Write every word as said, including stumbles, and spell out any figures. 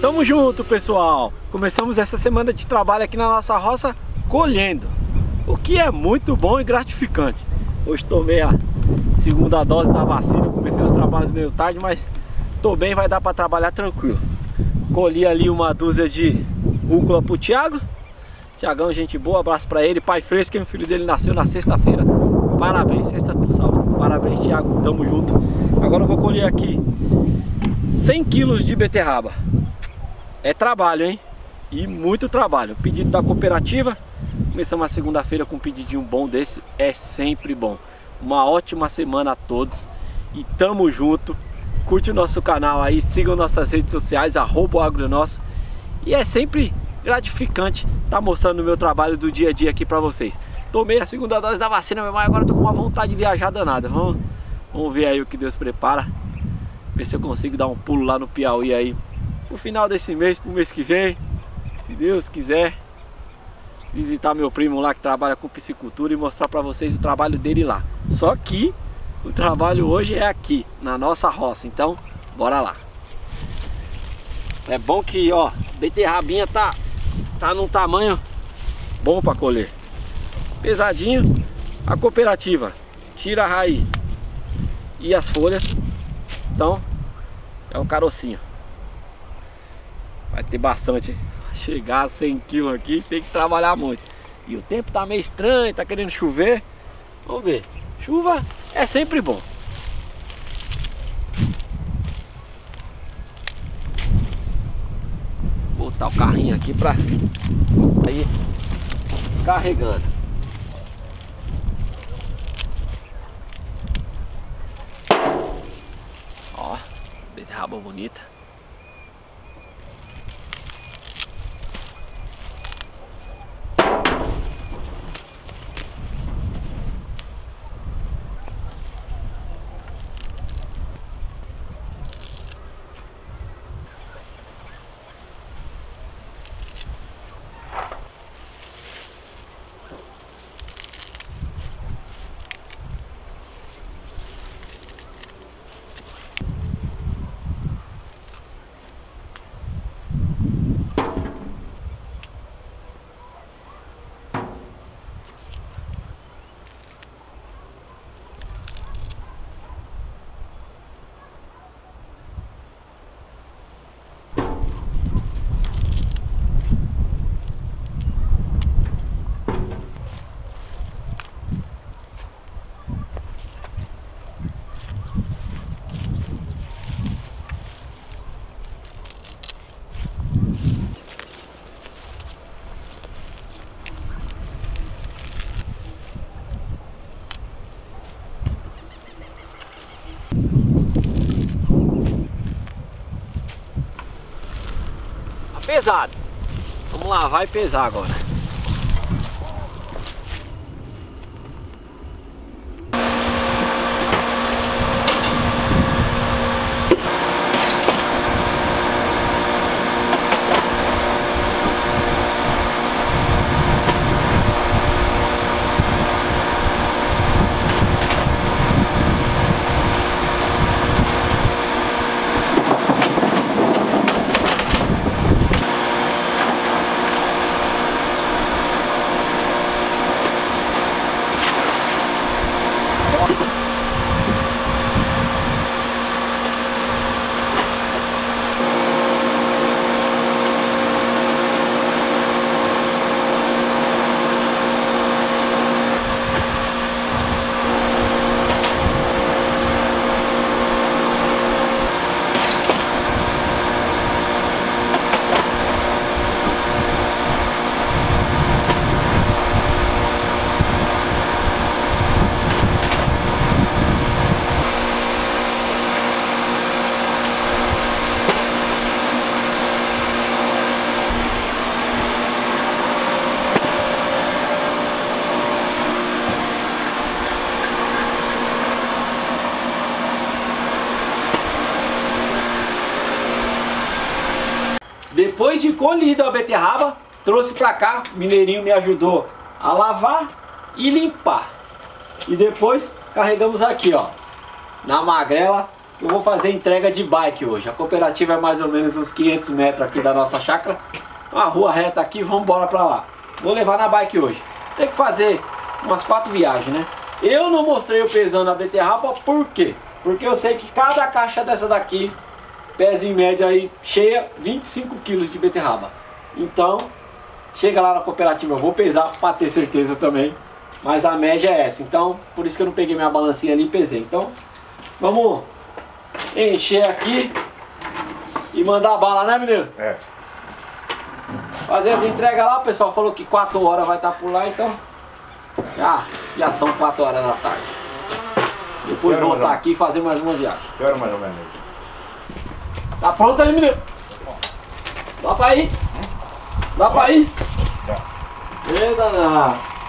Tamo junto, pessoal! Começamos essa semana de trabalho aqui na nossa roça colhendo, o que é muito bom e gratificante. Hoje tomei a segunda dose da vacina, comecei os trabalhos meio tarde, mas tô bem, vai dar para trabalhar tranquilo. Colhi ali uma dúzia de rúcula pro Thiago. Thiagão, gente boa, abraço para ele, pai fresco, o filho dele nasceu na sexta-feira. Parabéns, sexta pro sábado. Parabéns, Thiago, tamo junto. Agora eu vou colher aqui cem quilos de beterraba. É trabalho, hein? E muito trabalho. Pedido da cooperativa. Começamos a segunda-feira com um pedidinho bom desse. É sempre bom. Uma ótima semana a todos. E tamo junto. Curte o nosso canal aí. Sigam nossas redes sociais. Arroba O Agro Nosso. E é sempre gratificante tá mostrando o meu trabalho do dia a dia aqui pra vocês. Tomei a segunda dose da vacina, mas agora tô com uma vontade de viajar danada. Vamos, vamos ver aí o que Deus prepara. Ver se eu consigo dar um pulo lá no Piauí aí. No final desse mês, pro mês que vem, se Deus quiser, visitar meu primo lá que trabalha com piscicultura e mostrar para vocês o trabalho dele lá. Só que o trabalho hoje é aqui, na nossa roça, então bora lá. É bom que, ó, beterrabinha tá, tá num tamanho bom para colher. Pesadinho, a cooperativa tira a raiz e as folhas, então é um carocinho. Vai ter bastante, chegar a cem quilos aqui, tem que trabalhar muito. E o tempo tá meio estranho, tá querendo chover. Vamos ver, chuva é sempre bom. Vou botar o carrinho aqui pra aí carregando. Ó, beterraba bonita. Pesado. Vamos lá, vai pesar agora. Depois de colhida a beterraba, trouxe pra cá, o Mineirinho me ajudou a lavar e limpar. E depois carregamos aqui, ó, na magrela Eu vou fazer entrega de bike hoje. A cooperativa é mais ou menos uns quinhentos metros aqui da nossa chácara. Uma rua reta aqui, vamos embora pra lá. Vou levar na bike hoje. Tem que fazer umas quatro viagens, né? Eu não mostrei o pesão da beterraba, por quê? Porque eu sei que cada caixa dessa daqui pesa em média aí, cheia, vinte e cinco quilos de beterraba. Então, chega lá na cooperativa, eu vou pesar para ter certeza também. Mas a média é essa, então por isso que eu não peguei minha balancinha ali e pesei. Então, vamos encher aqui e mandar a bala, né, menino? É. Fazer as entregas lá, o pessoal falou que quatro horas vai estar por lá, então já, já são quatro horas da tarde. Depois voltar aqui e fazer mais uma viagem. Que hora mais ou menos? Tá pronto aí, menino? Dá pra ir? Dá pra ir? Tá. Eita, não.